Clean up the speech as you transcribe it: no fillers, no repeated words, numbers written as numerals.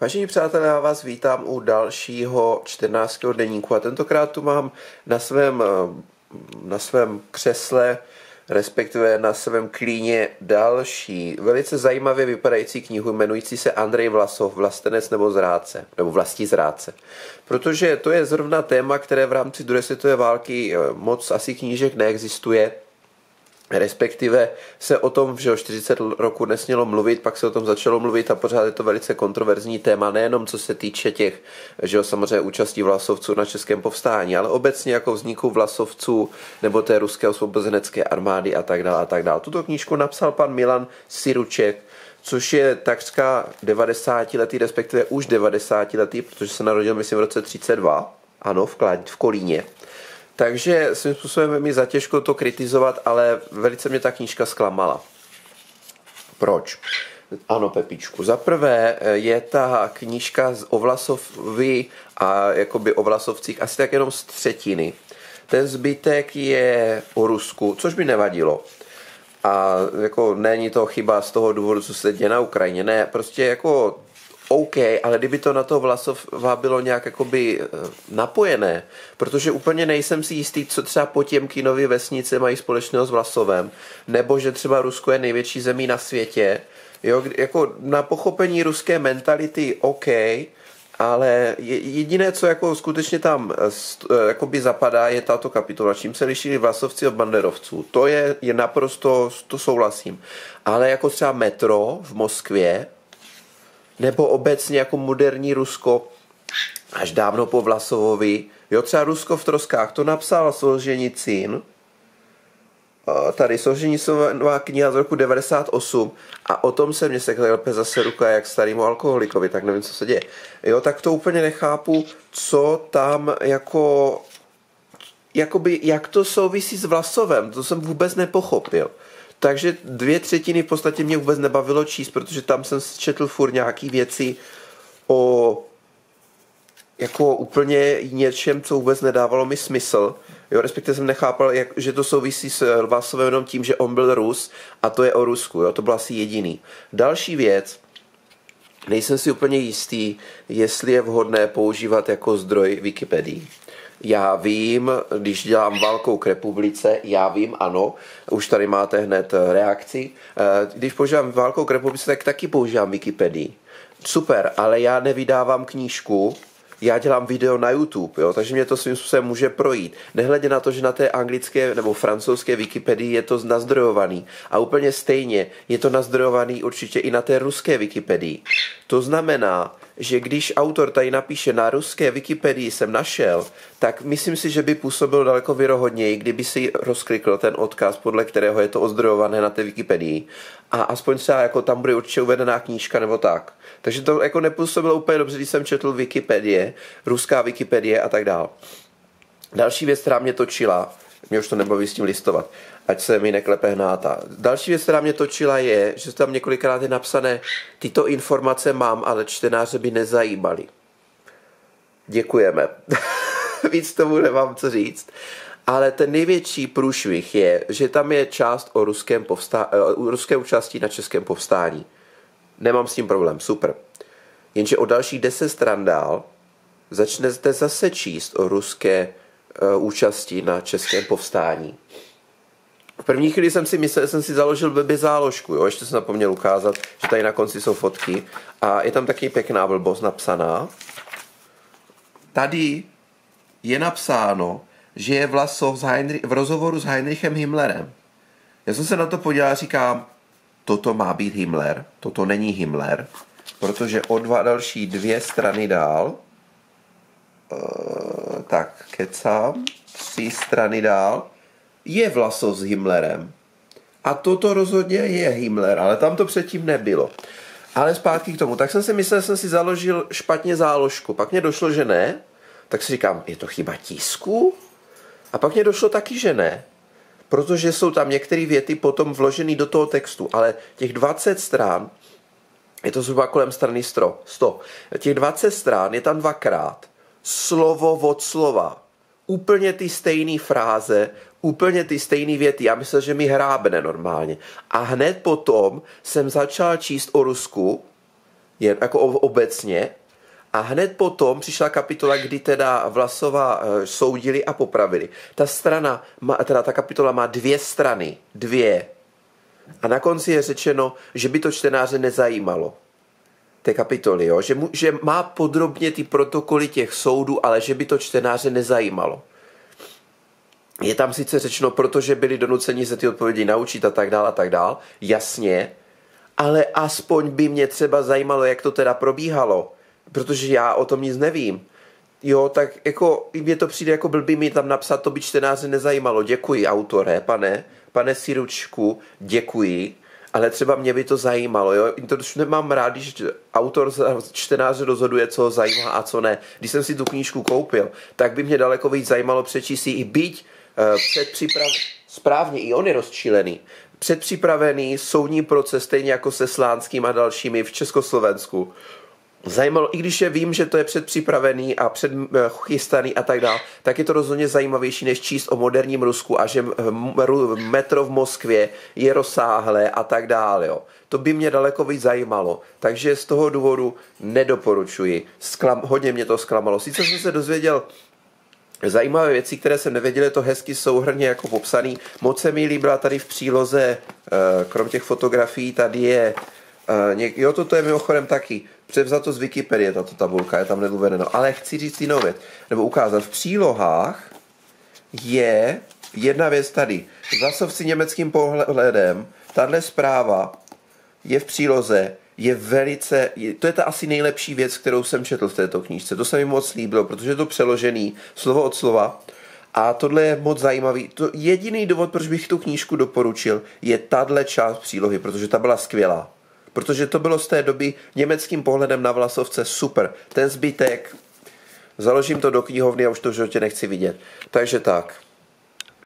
Vážení přátelé, já vás vítám u dalšího 14. deníku a tentokrát tu mám na svém křesle, respektive na svém klíně další velice zajímavě vypadající knihu jmenující se Andrej Vlasov, vlastenec nebo zrádce, nebo vlastní zrádce. Protože to je zrovna téma, které v rámci druhé světové války moc asi knížek neexistuje, respektive se o tom, že o 40 roku nesmělo mluvit, pak se o tom začalo mluvit a pořád je to velice kontroverzní téma, nejenom co se týče těch, že samozřejmě účastí vlasovců na českém povstání, ale obecně jako vzniku vlasovců nebo té ruské osvobozenecké armády a tak dále a tak dále. Tuto knížku napsal pan Milan Syruček, což je takřka 90-letý, respektive už 90-letý, protože se narodil, myslím, v roce 32, ano, v Kolíně. Takže svým způsobem je mi zatěžko to kritizovat, ale velice mě ta knížka zklamala. Proč? Ano, Pepičku. Za prvé je ta knížka o Vlasovi a jakoby o Vlasovcích asi tak jenom z třetiny. Ten zbytek je o Rusku, což by nevadilo. A jako není to chyba z toho důvodu, co se děje na Ukrajině. Ne, prostě jako OK, ale kdyby to na toho Vlasova bylo nějak jakoby napojené, protože úplně nejsem si jistý, co třeba Potěmkinovy vesnice mají společného s Vlasovem, nebo že třeba Rusko je největší zemí na světě. Jo, jako na pochopení ruské mentality OK, ale jediné, co jako skutečně tam jakoby zapadá, je tato kapitola. Čím se liší Vlasovci od banderovců? To je naprosto, to souhlasím. Ale jako třeba metro v Moskvě, nebo obecně jako moderní Rusko až dávno po Vlasovovi. Jo, třeba Rusko v troskách, to napsal Solženicyn. Tady Solženicynova kniha z roku 98 a o tom se mě seklepe zase ruka jak starému alkoholikovi, tak nevím, co se děje. Jo, tak to úplně nechápu, co tam jako jakoby, jak to souvisí s Vlasovem, to jsem vůbec nepochopil. Takže 2/3 v podstatě mě vůbec nebavilo číst, protože tam jsem četl furt nějaký věci o jako úplně něčem, co vůbec nedávalo mi smysl. Jo, respektive jsem nechápal, že to souvisí s Vlasovem jenom tím, že on byl Rus a to je o Rusku. Jo, to byl asi jediný. Další věc, nejsem si úplně jistý, jestli je vhodné používat jako zdroj Wikipedii. Já vím, když dělám válkou k republice, já vím, ano, už tady máte hned reakci. Když používám válkou k republice, tak taky používám Wikipedii. Super, ale já nevydávám knížku, já dělám video na YouTube, jo, takže mě to svým způsobem může projít. Nehledě na to, že na té anglické nebo francouzské Wikipedii je to nazdrojovaný. A úplně stejně je to nazdrojovaný určitě i na té ruské Wikipedii. To znamená, že když autor tady napíše na ruské Wikipedii jsem našel, tak myslím si, že by působil daleko věrohodněji, kdyby si rozklikl ten odkaz, podle kterého je to ozdrojované na té Wikipedii. A aspoň třeba jako tam bude určitě uvedená knížka nebo tak. Takže to jako nepůsobilo úplně dobře, když jsem četl Wikipedie, ruská Wikipedie a tak dál. Další věc, která mě točila, mě už to nebaví s tím listovat, ať se mi neklepe hnáta. Další věc, která mě točila, je, že tam několikrát je napsané, tyto informace mám, ale čtenáře by nezajímaly. Děkujeme. Víc tomu nemám co říct. Ale ten největší průšvih je, že tam je část o ruské účasti na českém povstání. Nemám s tím problém, super. Jenže o dalších 10 stran dál začnete zase číst o ruské účasti na českém povstání. V první chvíli jsem si myslel, že jsem si založil blbě záložku, jo? Ještě jsem zapomněl ukázat, že tady na konci jsou fotky a je tam taky pěkná blbost napsaná. Tady je napsáno, že je Vlasov v rozhovoru s Heinrichem Himmlerem. Já jsem se na to podíval a říkám, toto má být Himmler, toto není Himmler, protože o další dvě strany dál, tak kecám, 3 strany dál, je Vlasov s Himmlerem. A toto rozhodně je Himmler, ale tam to předtím nebylo. Ale zpátky k tomu, tak jsem si myslel, že jsem si založil špatně záložku, pak mě došlo, že ne, tak si říkám, je to chyba tisku? A pak mě došlo taky, že ne, protože jsou tam některé věty potom vložené do toho textu, ale těch 20 strán, je to zhruba kolem strany 100, těch 20 strán je tam dvakrát, slovo od slova, úplně ty stejné fráze, úplně ty stejné věty. Já myslel, že mi hrábne normálně. A hned potom jsem začal číst o Rusku jen jako obecně. A hned potom přišla kapitola, kdy teda Vlasova soudili a popravili. Ta kapitola má dvě strany. Dvě. A na konci je řečeno, že by to čtenáře nezajímalo. Té kapitoly, jo? Že má podrobně ty protokoly těch soudů, ale že by to čtenáře nezajímalo. Je tam sice řečeno, protože byli donuceni se ty odpovědi naučit a tak dále, jasně, ale aspoň by mě třeba zajímalo, jak to teda probíhalo, protože já o tom nic nevím. Jo, tak jako, mně to přijde jako blbý mi tam napsat, to by čtenáře nezajímalo. Děkuji, autore, pane Syručku, děkuji, ale třeba mě by to zajímalo, jo. To už nemám rád, když autor čtenáře rozhoduje, co ho zajímá a co ne. Když jsem si tu knížku koupil, tak by mě daleko víc zajímalo přečíst si i byť správně, i on je rozčilený. Předpřipravený soudní proces, stejně jako se Slánským a dalšími v Československu. Zajímalo, i když je vím, že to je předpřipravený a předchystaný a tak dále, tak je to rozhodně zajímavější, než číst o moderním Rusku a že metro v Moskvě je rozsáhlé a tak dále. Jo. To by mě daleko víc zajímalo, takže z toho důvodu nedoporučuji. Hodně mě to zklamalo. Sice jsem se dozvěděl zajímavé věci, které jsem nevěděl, je to hezky souhrnně jako popsaný. Moc se mi líbila tady v příloze, krom těch fotografií, tady je, jo, toto je mimochodem taky převzato z Wikipedie, tato tabulka, je tam neuvedeno, ale chci říct jinou věc, nebo ukázat, v přílohách je jedna věc tady, Vlasovci německým pohledem, tahle zpráva je v příloze, je velice, to je ta asi nejlepší věc, kterou jsem četl v této knížce, to se mi moc líbilo, protože je to přeložený slovo od slova a tohle je moc zajímavý, to jediný důvod, proč bych tu knížku doporučil, je tahle část přílohy, protože ta byla skvělá. Protože to bylo z té doby německým pohledem na Vlasovce super. Ten zbytek, založím to do knihovny a už to v životě nechci vidět. Takže tak.